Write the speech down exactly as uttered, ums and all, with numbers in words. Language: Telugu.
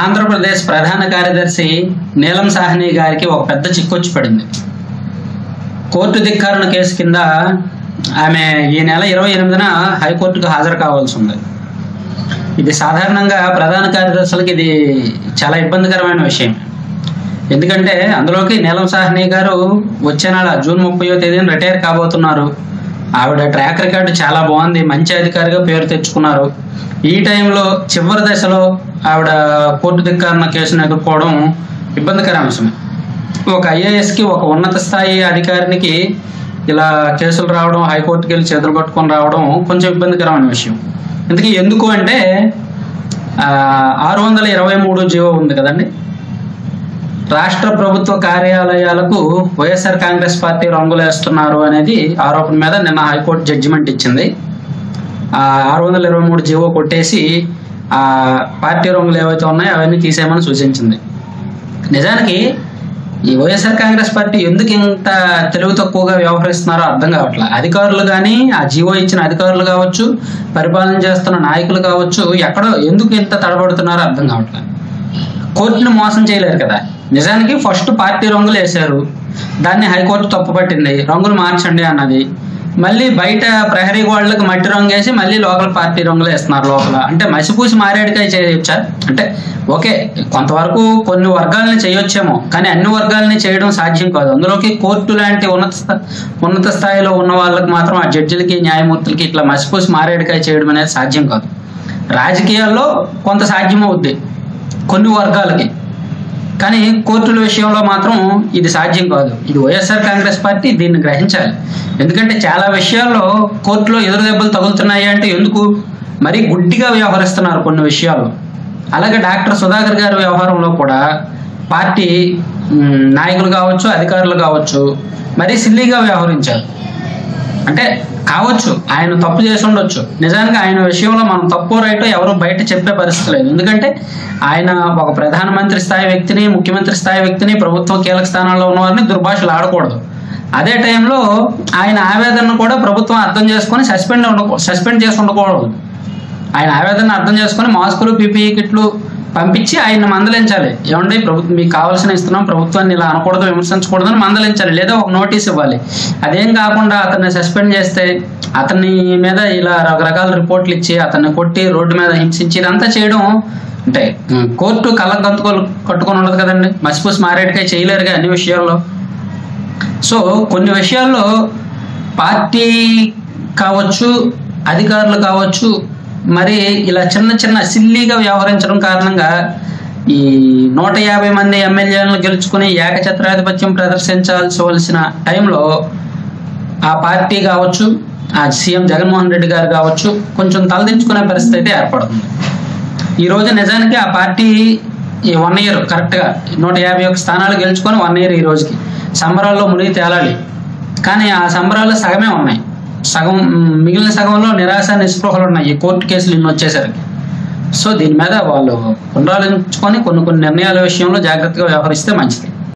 ఆంధ్రప్రదేశ్ ప్రధాన కార్యదర్శి నీలం సాహ్ని గారికి ఒక పెద్ద చిక్కొచ్చి పడింది. కోర్టు ధిక్కారణ కేసు కింద ఆమె ఈ నెల ఇరవై ఎనిమిదిన హైకోర్టుకు హాజరు కావాల్సి ఉంది. ఇది సాధారణంగా ప్రధాన కార్యదర్శులకు ఇది చాలా ఇబ్బందికరమైన విషయం. ఎందుకంటే అందులోకి నీలం సాహ్ని గారు వచ్చే నెల జూన్ ముప్పయో తేదీన రిటైర్ కాబోతున్నారు. ఆవిడ ట్రాక్ రికార్డు చాలా బాగుంది, మంచి అధికారిగా పేరు తెచ్చుకున్నారు. ఈ టైంలో చివరి దశలో ఆవిడ కోర్టు ధిక్కారణ కేసును ఎదుర్కోవడం ఇబ్బందికర అంశమే. ఒక ఐఏఎస్కి, ఒక ఉన్నత స్థాయి అధికారికి ఇలా కేసులు రావడం, హైకోర్టుకి వెళ్ళి చేతులు కట్టుకొని రావడం కొంచెం ఇబ్బందికరమైన విషయం. అందుకే ఎందుకు అంటే ఆరు వందల ఇరవై మూడు జీవో ఉంది కదండి, రాష్ట్ర ప్రభుత్వ కార్యాలయాలకు వైఎస్ఆర్ కాంగ్రెస్ పార్టీ రంగులు వేస్తున్నారు అనేది ఆరోపణ మీద నిన్న హైకోర్టు జడ్జిమెంట్ ఇచ్చింది. ఆరు వందల ఇరవై మూడు జీవో కొట్టేసి ఆ పార్టీ రంగులు ఏవైతే ఉన్నాయో అవన్నీ తీసేయమని సూచించింది. నిజానికి ఈ వైఎస్ఆర్ కాంగ్రెస్ పార్టీ ఎందుకు ఇంత తెలివి తక్కువగా వ్యవహరిస్తున్నారో అర్థం కావట్లే. అధికారులు కానీ, ఆ జీవో ఇచ్చిన అధికారులు కావచ్చు, పరిపాలన చేస్తున్న నాయకులు కావచ్చు, ఎక్కడో ఎందుకు ఇంత తడబడుతున్నారో అర్థం కావట్లే. కోర్టును మోసం చేయలేరు కదా. నిజానికి ఫస్ట్ పార్టీ రంగులు వేశారు, దాన్ని హైకోర్టు తప్పుపట్టింది, రంగులు మార్చండి అన్నది. మళ్ళీ బయట ప్రహరీ గోడలకు మట్టి రంగు వేసి మళ్ళీ లోపల పార్టీ రంగులు వేస్తున్నారు. లోపల అంటే మసిపూసి మారేడుకాయ చేయొచ్చా అంటే ఓకే, కొంతవరకు కొన్ని వర్గాలని చేయొచ్చేమో, కానీ అన్ని వర్గాలని చేయడం సాధ్యం కాదు. అందులోకి కోర్టు లాంటి ఉన్నత ఉన్నత స్థాయిలో ఉన్న వాళ్ళకి మాత్రం, ఆ జడ్జిలకి, న్యాయమూర్తులకి ఇట్లా మసిపూసి మారేడుకాయ చేయడం అనేది సాధ్యం కాదు. రాజకీయాల్లో కొంత సాధ్యం అవుద్ది కొన్ని వర్గాలకి, కానీ కోర్టుల విషయంలో మాత్రం ఇది సాధ్యం కాదు. ఇది వైఎస్ఆర్ కాంగ్రెస్ పార్టీ దీన్ని గ్రహించాలి. ఎందుకంటే చాలా విషయాల్లో కోర్టులో ఎదురు దెబ్బలు తగులుతున్నాయి అంటే ఎందుకు, మరీ గుడ్డిగా వ్యవహరిస్తున్నారు కొన్ని విషయాల్లో. అలాగే డాక్టర్ సుధాకర్ గారి వ్యవహారంలో కూడా పార్టీ నాయకులు కావచ్చు, అధికారులు కావచ్చు, మరీ సిల్లీగా వ్యవహరించారు. అంటే కావచ్చు, ఆయన తప్పు చేసి ఉండొచ్చు. నిజానికి ఆయన విషయంలో మనం తప్పు రైటో ఎవరు బయట చెప్పే పరిస్థితి లేదు. ఎందుకంటే ఆయన ఒక ప్రధానమంత్రి స్థాయి వ్యక్తిని, ముఖ్యమంత్రి స్థాయి వ్యక్తిని, ప్రభుత్వ కీలక స్థానాల్లో ఉన్నవారిని దుర్భాషలు ఆడకూడదు. అదే టైంలో ఆయన ఆవేదనను కూడా ప్రభుత్వం అర్థం చేసుకొని సస్పెండ్ ఉండ సస్పెండ్ చేసి ఉండకూడదు. ఆయన ఆవేదనను అర్థం చేసుకొని మాస్కులు, పీపీఈ కిట్లు పంపించి ఆయన మందలించాలి. ఏమంటే ప్రభుత్వం మీకు కావాల్సిన ఇస్తున్నాం, ప్రభుత్వాన్ని ఇలా అనకూడదు, విమర్శించకూడదని మందలించాలి, లేదా ఒక నోటీస్ ఇవ్వాలి. అదేం కాకుండా అతన్ని సస్పెండ్ చేస్తే, అతని మీద ఇలా రకరకాల రిపోర్ట్లు ఇచ్చి, అతన్ని కొట్టి, రోడ్డు మీద హింసించి, ఇదంతా చేయడం అంటే కోర్టు కళ్ళకు గంతుకోలు కట్టుకొని ఉండదు కదండి. మసిపూసి మారేడుకాయ చేయలేరుగా అన్ని విషయాల్లో. సో కొన్ని విషయాల్లో పార్టీ కావచ్చు, అధికారులు కావచ్చు, మరి ఇలా చిన్న చిన్న సిల్లీగా వ్యవహరించడం కారణంగా ఈ నూట యాభై మంది ఎమ్మెల్యేలను గెలుచుకుని ఏకఛత్రాధిపత్యం ప్రదర్శించాల్సివలసిన టైంలో ఆ పార్టీ కావచ్చు, ఆ సీఎం జగన్మోహన్ రెడ్డి గారు కావచ్చు, కొంచెం తలదించుకునే పరిస్థితి అయితే ఏర్పడుతుంది. ఈరోజు నిజానికి ఆ పార్టీ ఈ వన్ ఇయర్ కరెక్ట్గా నూట యాభై ఒక్క స్థానాలు గెలుచుకొని వన్ ఇయర్ ఈ రోజుకి సంబరాల్లో మునిగి తేలాలి. కానీ ఆ సంబరాలు సగమే ఉన్నాయి, సగం మిగిలిన సగంలో నిరాశ, నిస్పృహలు ఉన్నాయి ఈ కోర్టు కేసులు ఇన్ని వచ్చేసరికి. సో దీని మీద వాళ్ళు పునరాలోచించుకొని కొన్ని కొన్ని నిర్ణయాల విషయంలో జాగ్రత్తగా వ్యవహరిస్తే మంచిది.